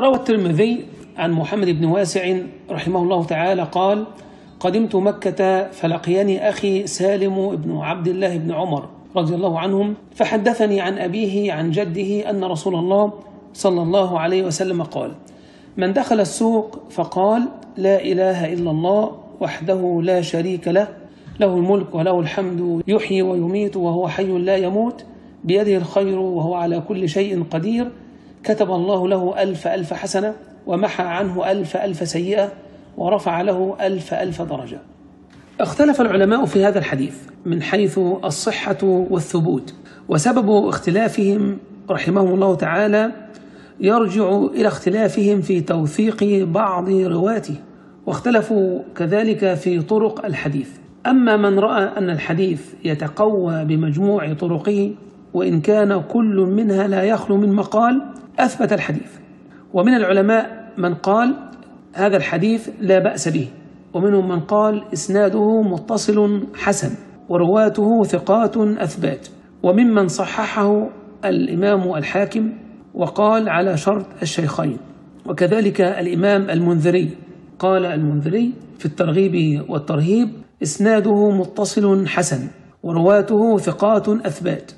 روى الترمذي عن محمد بن واسع رحمه الله تعالى قال: قدمت مكة فلقيني أخي سالم بن عبد الله بن عمر رضي الله عنهم، فحدثني عن أبيه عن جده أن رسول الله صلى الله عليه وسلم قال: من دخل السوق فقال لا إله إلا الله وحده لا شريك له، له الملك وله الحمد، يحيي ويميت وهو حي لا يموت، بيده الخير وهو على كل شيء قدير، كتب الله له ألف ألف حسنة، ومحى عنه ألف ألف سيئة، ورفع له ألف ألف درجة. اختلف العلماء في هذا الحديث من حيث الصحة والثبوت، وسبب اختلافهم رحمهم الله تعالى يرجع إلى اختلافهم في توثيق بعض رواته، واختلفوا كذلك في طرق الحديث. أما من رأى أن الحديث يتقوى بمجموع طرقه وإن كان كل منها لا يخلو من مقال أثبت الحديث، ومن العلماء من قال هذا الحديث لا بأس به، ومنهم من قال إسناده متصل حسن ورواته ثقات أثبات، وممن صححه الإمام الحاكم وقال على شرط الشيخين، وكذلك الإمام المنذري. قال المنذري في الترغيب والترهيب: إسناده متصل حسن ورواته ثقات أثبات.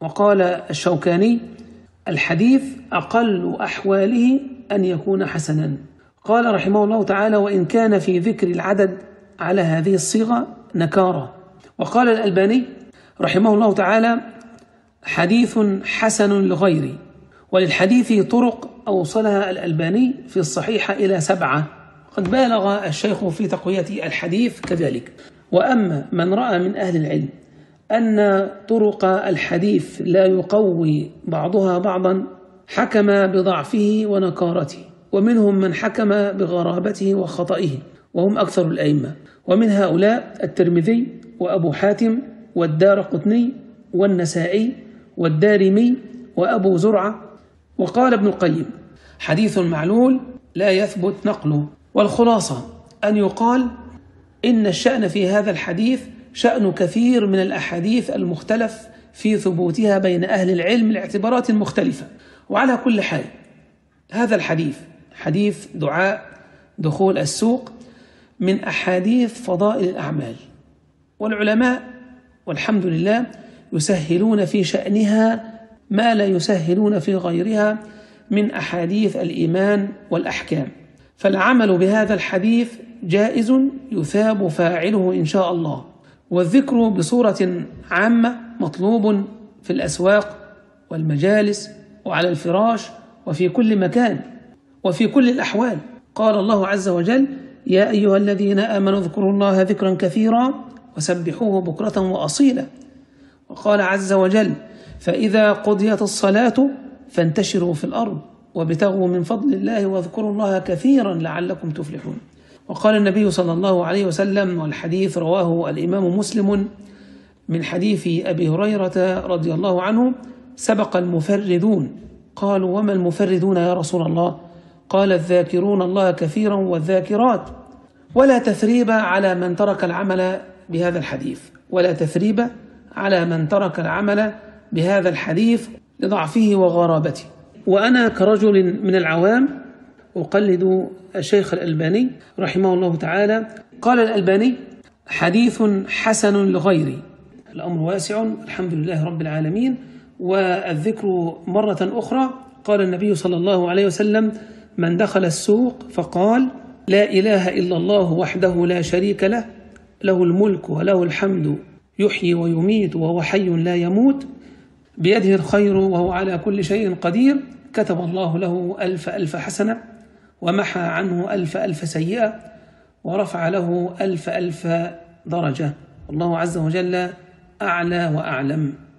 وقال الشوكاني: الحديث أقل أحواله أن يكون حسنا. قال رحمه الله تعالى: وإن كان في ذكر العدد على هذه الصيغة نكارة. وقال الألباني رحمه الله تعالى: حديث حسن لغيره. وللحديث طرق أوصلها الألباني في الصحيحة إلى 7، قد بالغ الشيخ في تقوية الحديث كذلك. وأما من رأى من أهل العلم أن طرق الحديث لا يقوي بعضها بعضا حكم بضعفه ونكارته، ومنهم من حكم بغرابته وخطئه، وهم أكثر الأئمة، ومن هؤلاء الترمذي وأبو حاتم والدارقطني والنسائي والدارمي وأبو زرعة. وقال ابن القيم: حديث معلول لا يثبت نقله. والخلاصة أن يقال إن الشأن في هذا الحديث شأن كثير من الأحاديث المختلف في ثبوتها بين أهل العلم لاعتبارات مختلفة. وعلى كل حال هذا الحديث، حديث دعاء دخول السوق، من أحاديث فضائل الأعمال، والعلماء والحمد لله يسهلون في شأنها ما لا يسهلون في غيرها من أحاديث الإيمان والأحكام، فالعمل بهذا الحديث جائز يثاب فاعله إن شاء الله، والذكر بصورة عامة مطلوب في الأسواق والمجالس وعلى الفراش وفي كل مكان وفي كل الأحوال. قال الله عز وجل: يا أيها الذين آمنوا اذكروا الله ذكرا كثيرا وسبحوه بكرة وأصيلا. وقال عز وجل: فإذا قضيت الصلاة فانتشروا في الأرض وابتغوا من فضل الله واذكروا الله كثيرا لعلكم تفلحون. وقال النبي صلى الله عليه وسلم، والحديث رواه الإمام مسلم من حديث أبي هريرة رضي الله عنه: سبق المفردون. قالوا: وما المفردون يا رسول الله؟ قال: الذاكرون الله كثيرا والذاكرات. ولا تثريب على من ترك العمل بهذا الحديث، ولا تثريب على من ترك العمل بهذا الحديث لضعفه وغرابته. وأنا كرجل من العوام أقلد الشيخ الألباني رحمه الله تعالى. قال الألباني: حديث حسن لغيري. الأمر واسع الحمد لله رب العالمين. والذكر مرة أخرى، قال النبي صلى الله عليه وسلم: من دخل السوق فقال لا إله إلا الله وحده لا شريك له، له الملك وله الحمد، يحيي ويميت وهو حي لا يموت، بيده الخير وهو على كل شيء قدير، كتب الله له ألف ألف حسنة، ومحى عنه ألف ألف سيئة، ورفع له ألف ألف درجة، والله عز وجل أعلى وأعلم.